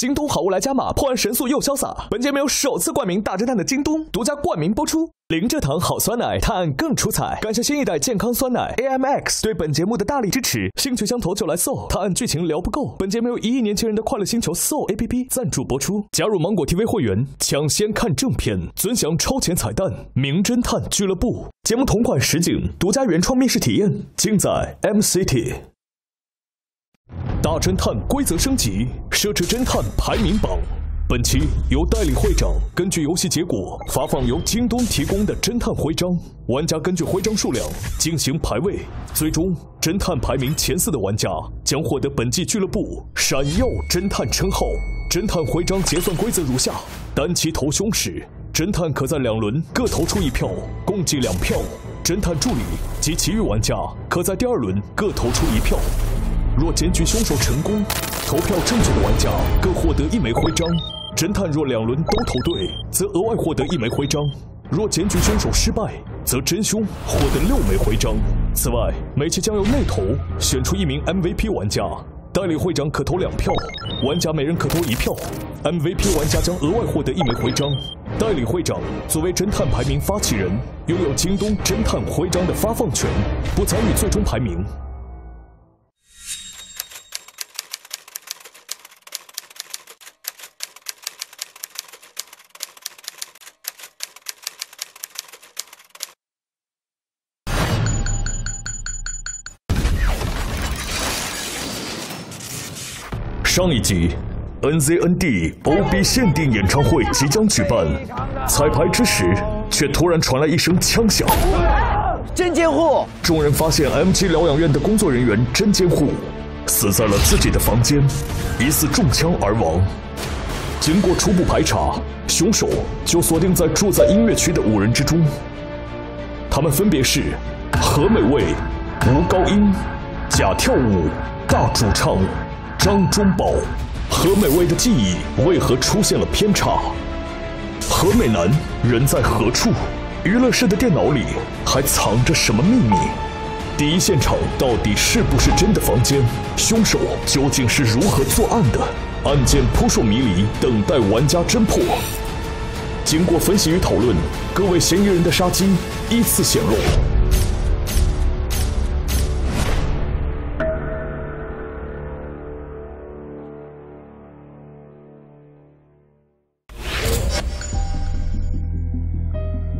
京东好物来加码，破案神速又潇洒。本节目由首次冠名大侦探的京东独家冠名播出。零蔗糖好酸奶，探案更出彩。感谢新一代健康酸奶 AMX 对本节目的大力支持。兴趣相投就来 SOU， 探案剧情聊不够。本节目由1亿年轻人的快乐星球 SOU APP 赞助播出。加入芒果 TV 会员，抢先看正片，尊享超前彩蛋，名侦探俱乐部节目同款实景，独家原创密室体验，尽在 MCT。 大侦探规则升级，奢侈侦探排名榜。本期由代理会长根据游戏结果发放由京东提供的侦探徽章，玩家根据徽章数量进行排位，最终侦探排名前4的玩家将获得本季俱乐部闪耀侦探称号。侦探徽章结算规则如下：单骑投凶时，侦探可在2轮各投出1票，共计2票；侦探助理及其余玩家可在第2轮各投出1票。 若检举凶手成功，投票正确的玩家各获得1枚徽章；侦探若2轮都投对，则额外获得1枚徽章；若检举凶手失败，则真凶获得6枚徽章。此外，每期将由内投选出1名 MVP 玩家，代理会长可投2票，玩家每人可投1票。MVP 玩家将额外获得1枚徽章。代理会长作为侦探排名发起人，拥有京东侦探徽章的发放权，不参与最终排名。 上一集 ，NZND OB 限定演唱会即将举办，彩排之时，却突然传来一声枪响。针尖户！众人发现 MG 疗养院的工作人员针尖户死在了自己的房间，疑似中枪而亡。经过初步排查，凶手就锁定在住在音乐区的5人之中，他们分别是何美味、吴高音、假跳舞、大主唱。 张忠宝，何美味的记忆为何出现了偏差？何美男人在何处？娱乐室的电脑里还藏着什么秘密？第一现场到底是不是真的房间？凶手究竟是如何作案的？案件扑朔迷离，等待玩家侦破。经过分析与讨论，各位嫌疑人的杀机依次显露。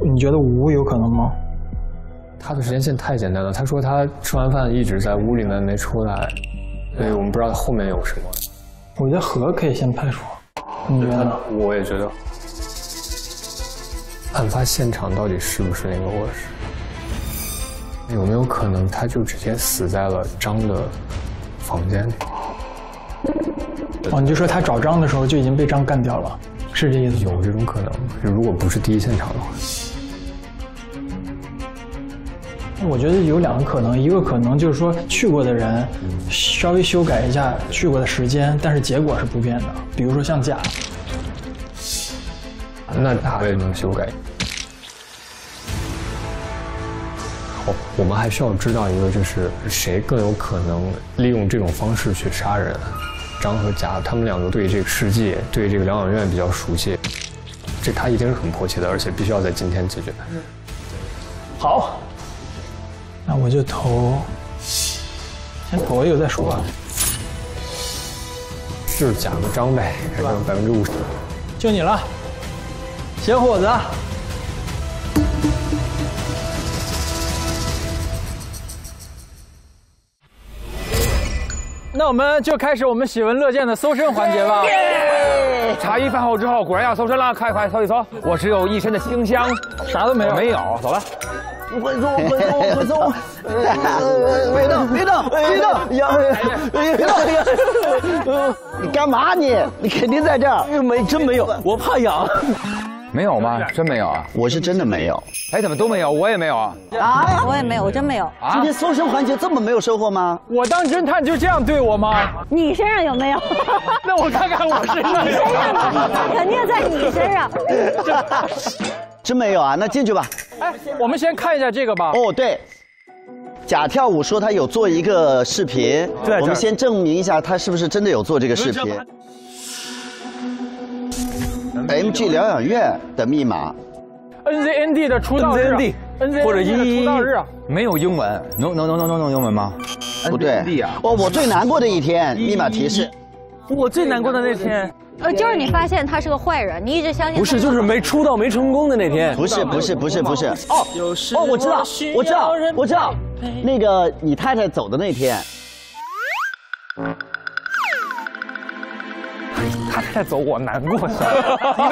你觉得吴有可能吗？他的时间线太简单了。他说他吃完饭一直在屋里面没出来，所以我们不知道后面有什么。我觉得何可以先排除。你觉得呢？我也觉得。案发现场到底是不是那个卧室？有没有可能他就直接死在了张的房间里？哦，你就说他找张的时候就已经被张干掉了，是这意思？有这种可能。如果不是第一现场的话。 我觉得有2个可能，一个可能就是说去过的人稍微修改一下去过的时间，但是结果是不变的。比如说像甲，那他也能修改。好，我们还需要知道一个，就是谁更有可能利用这种方式去杀人。张和甲，他们2个对这个世界、对这个疗养院比较熟悉，这他一定是很迫切的，而且必须要在今天解决。好。 那我就投，先投一个再说吧。就是假个张呗，还剩50%。就你了，小伙子。那我们就开始我们喜闻乐见的搜身环节吧。茶余饭后之后，果然要搜身了，快搜一搜！我只有一身的清香，啥都没有，没有，走了。 快走！别动！痒！你干嘛你？你肯定在这儿。真没有，我怕痒。没有吗？真没有啊！我是真的没有。哎，怎么都没有？我也没有啊！啊，我也没有，我真没有。啊！今天搜身环节这么没有收获吗？我当侦探就这样对我吗？你身上有没有？那我看看我身上。肯定在你身上。 真没有啊，那进去吧。哎，我们先看一下这个吧。哦，对，假跳舞说他有做一个视频，我们先证明一下他是不是真的有做这个视频。MG 疗养院的密码。NZND 的出道日 ，NZND 或者一出道日没有英文，能英文吗？不对，我最难过的一天，密码提示。我最难过的那天。 就是你发现他是个坏人，你一直相信。不是，就是没出道没成功的那天。不是。哦，我知道。那个你太太走的那天。他太太走，我难过。你为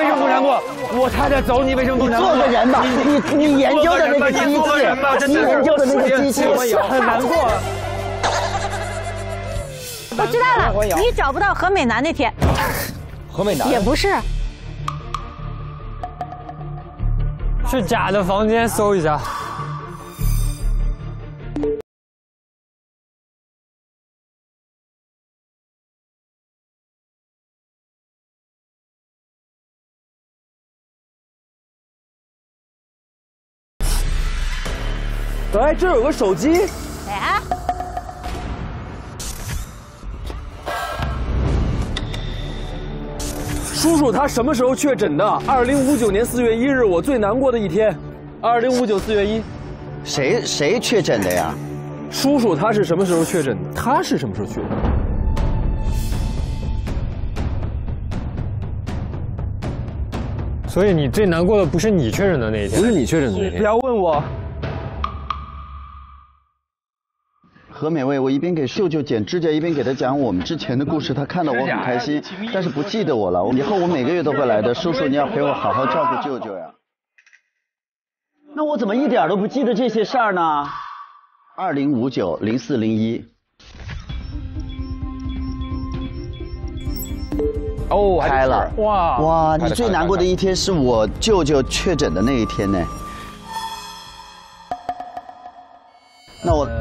什么不难过？我太太走，你为什么不难过？你做个人吧，你研究的那个机器，你研究的那个机器，很难过。我知道了，你找不到何美男那天。 河北男也不是，去假的房间搜一下。哎，这有个手机。谁啊？ 叔叔他什么时候确诊的？2059年4月1日，我最难过的一天。2059年4月1。谁确诊的呀？叔叔他是什么时候确诊的？他是什么时候确诊的？所以你最难过的不是你确诊的那一天，不是你确诊的那天。不要问我。何美味，我一边给秀秀剪指甲，一边给她讲我们之前的故事。她看到我很开心，但是不记得我了。以后我每个月都会来的。叔叔，你要陪我好好照顾舅舅呀。那我怎么一点都不记得这些事儿呢？20590401。哦，开了！哇，你最难过的一天是我舅舅确诊的那一天呢。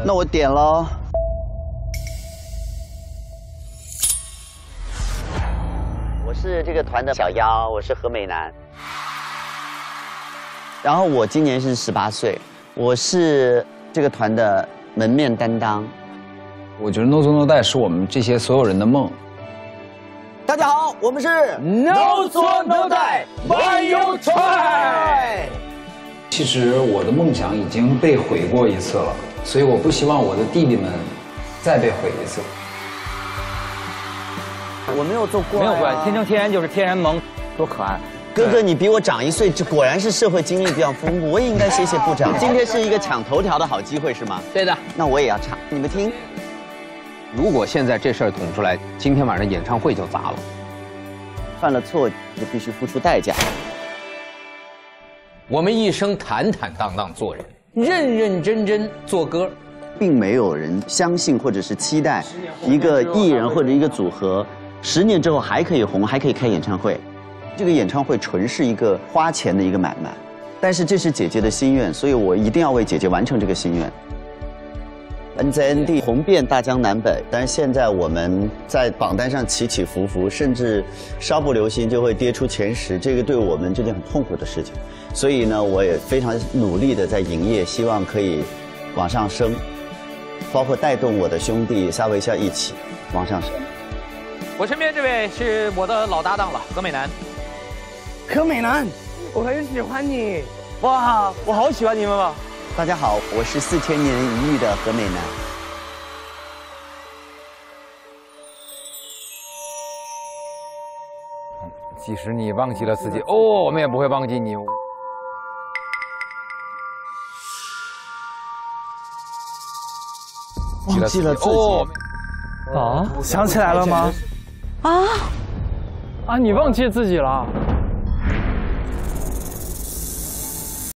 那我点喽。我是这个团的小妖，我是何美男。然后我今年是18岁，我是这个团的门面担当。我觉得 No Zone No Day 是我们这些所有人的梦。大家好，我们是 No Zone No Day， Why You Try。其实我的梦想已经被毁过一次了。 所以我不希望我的弟弟们再被毁一次。我没有做过、啊，没有过，天生天然就是天然萌，多可爱！哥哥，你比我长1岁，这果然是社会经历比较丰富。我也应该谢谢部长。今天是一个抢头条的好机会，是吗？对的。那我也要抢，你们听。如果现在这事儿捅出来，今天晚上演唱会就砸了。犯了错就必须付出代价。我们一生坦坦荡荡做人。 认认真真做歌，并没有人相信或者是期待一个艺人或者一个组合10年之后还可以红，还可以开演唱会。这个演唱会纯是一个花钱的一个买卖，但是这是姐姐的心愿，所以我一定要为姐姐完成这个心愿。NZND 红遍大江南北，但是现在我们在榜单上起起伏伏，甚至稍不留心就会跌出前10，这个对我们这件很痛苦的事情。所以呢，我也非常努力的在营业，希望可以往上升，包括带动我的兄弟萨维夏一起往上升。我身边这位是我的老搭档了，何美男。何美男，我很喜欢你。哇，我好喜欢你们啊！ 大家好，我是4000年1遇的何美男。即使你忘记了自己，哦，我们也不会忘记你。忘记了自己，哦，啊，想起来了吗？啊，啊，你忘记自己了？